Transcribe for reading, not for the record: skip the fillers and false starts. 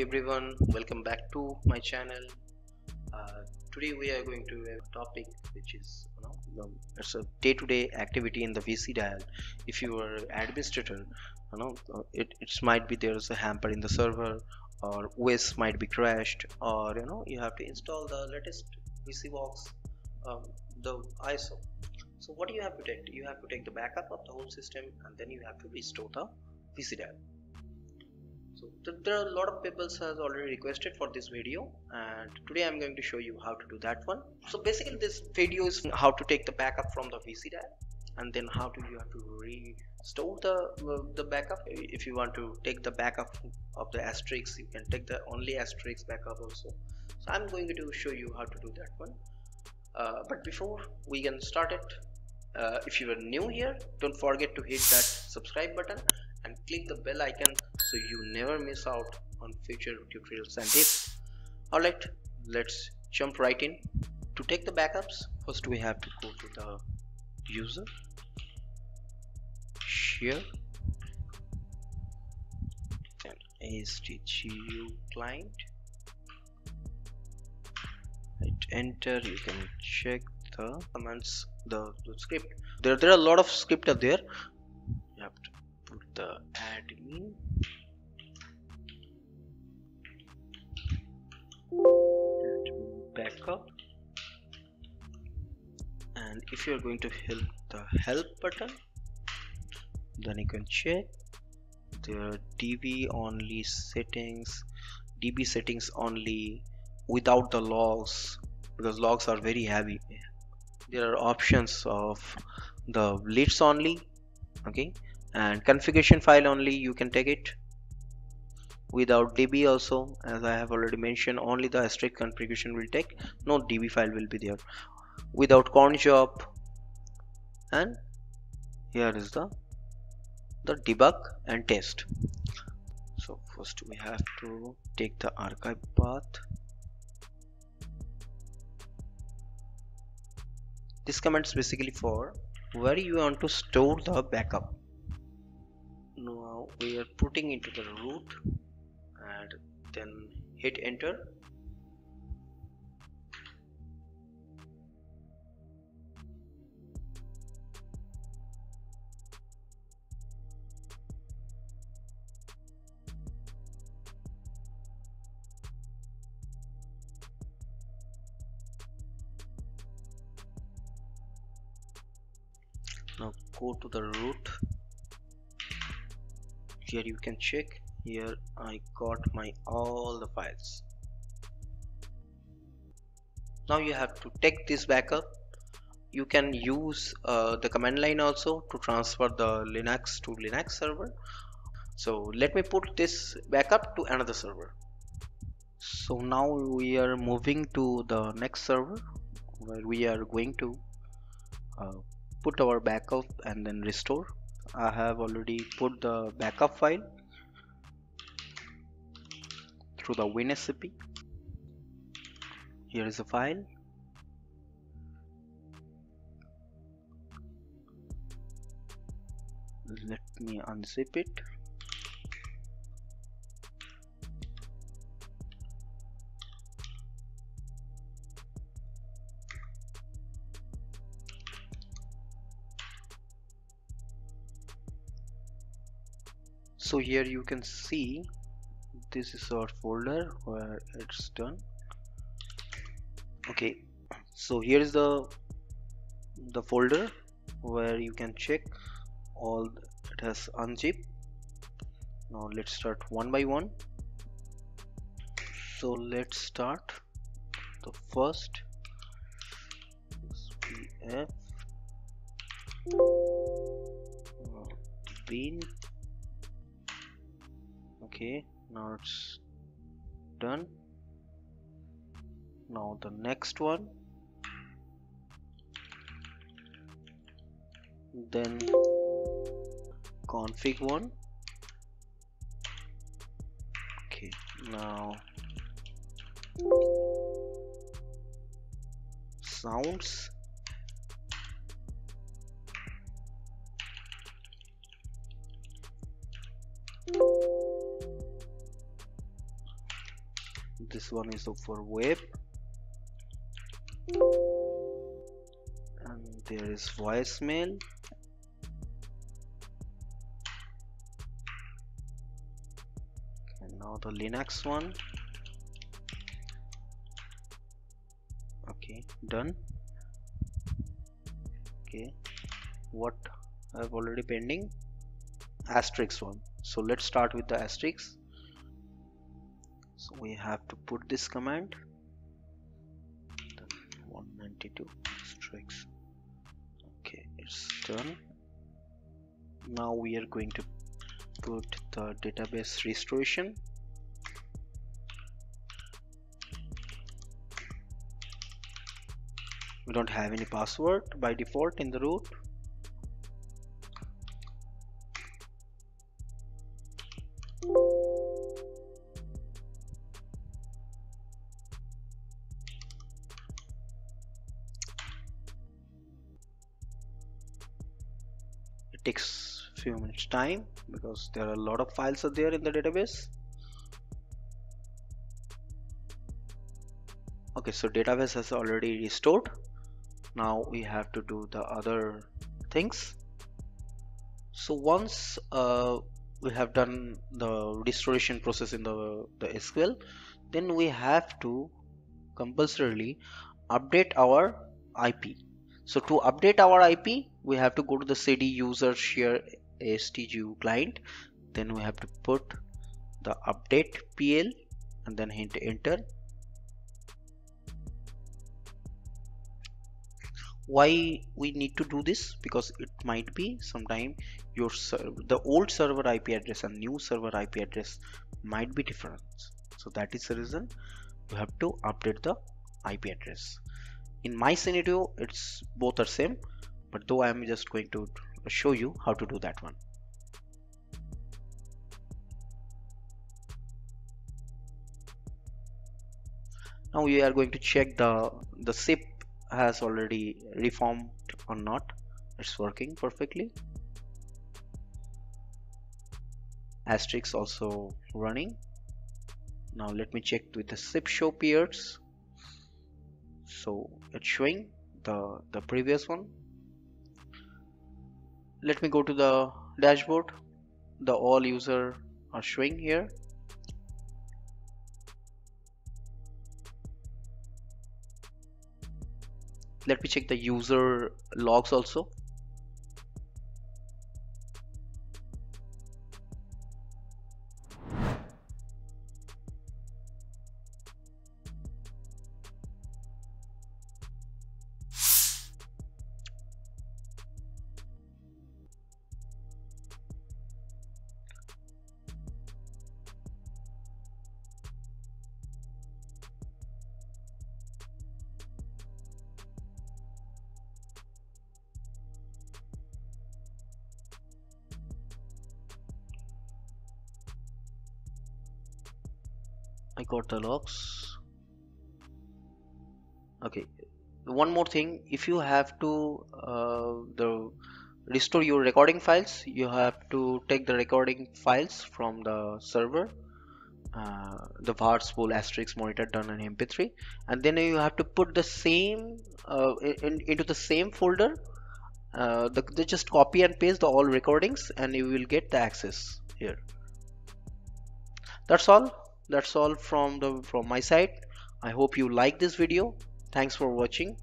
everyone, welcome back to my channel. Today we are going to have a topic which is it's a day-to-day activity in the VICIdial. If you are an administrator, it might be there is a hamper in the server, or OS might be crashed, or you have to install the latest VICIbox, the ISO. So what do you have to take? You have to take the backup of the whole system, and then you have to restore the VICIdial. So there are a lot of people has already requested for this video, and today I'm going to show you how to do that one. So basically this video is how to take the backup from the VICIdial, and then how do you have to restore the backup. If you want to take the backup of the Asterisk, you can take the only Asterisk backup also. So I'm going to show you how to do that one. But before we can start it, if you are new here, don't forget to hit that subscribe button and click the bell icon so you never miss out on future tutorials and tips. Alright, let's jump right in. To take the backups, first we have to go to the user, share, and ASTGU client. Hit enter. You can check the commands, the script. There are a lot of script up there. You have to put the admin. Backup, and if you are going to hit the help button, then you can check the DB only settings, DB settings only without the logs, because logs are very heavy. There are options of the lists only, okay, and configuration file only. You can take it without DB also, as I have already mentioned. Only the Asterisk configuration will take, no DB file will be there. Without cron job, and here is the debug and test. So first we have to take the archive path. This command is basically for where you want to store the backup. Now we are putting into the root, and then hit enter. Now go to the root. Here you can check. Here I got my all the files. Now you have to take this backup. You can use the command line also to transfer the Linux to Linux server. So let me put this backup to another server. So now we are moving to the next server, where we are going to put our backup and then restore. I have already put the backup file through the WinSCP. Here is the file. Let me unzip it. So here you can see this is our folder where it's done. Okay, so here is the folder where you can check all it has unzipped. Now let's start one by one. So let's start the first SPF bin. Okay, now it's done. Now the next one, then config one. Okay, now sounds. this one is for web, and there is voicemail. And now the Linux one. Okay, done. Okay, what I've already pending? Asterisk one. So let's start with the asterisk. So we have to put this command 192 asterisk. Okay, it's done. Now we are going to put the database restoration. We don't have any password by default in the root. It takes few minutes time because there are a lot of files are there in the database. Okay, so database has already restored. Now we have to do the other things. So once we have done the restoration process in the SQL, then we have to compulsorily update our IP. So to update our IP, we have to go to the CD user share ASTGU client. Then we have to put the update PL and then hit enter. Why we need to do this? Because it might be sometime your server, the old server IP address and new server IP address might be different. So that is the reason you have to update the IP address. In my scenario, it's both are same, but though I am just going to show you how to do that one. Now we are going to check the SIP has already reformed or not. It's working perfectly. Asterisk also running. Now let me check with the SIP show periods. So it's showing the previous one. Let me go to the dashboard. The all user are showing here. Let me check the user logs also. I got the logs. Okay, one more thing, if you have to restore your recording files, you have to take the recording files from the server, the var spool asterisk monitor done in mp3, and then you have to put the same into the same folder, just copy and paste the all recordings and you will get the access here. That's all. That's all from my side. I hope you like this video. Thanks for watching.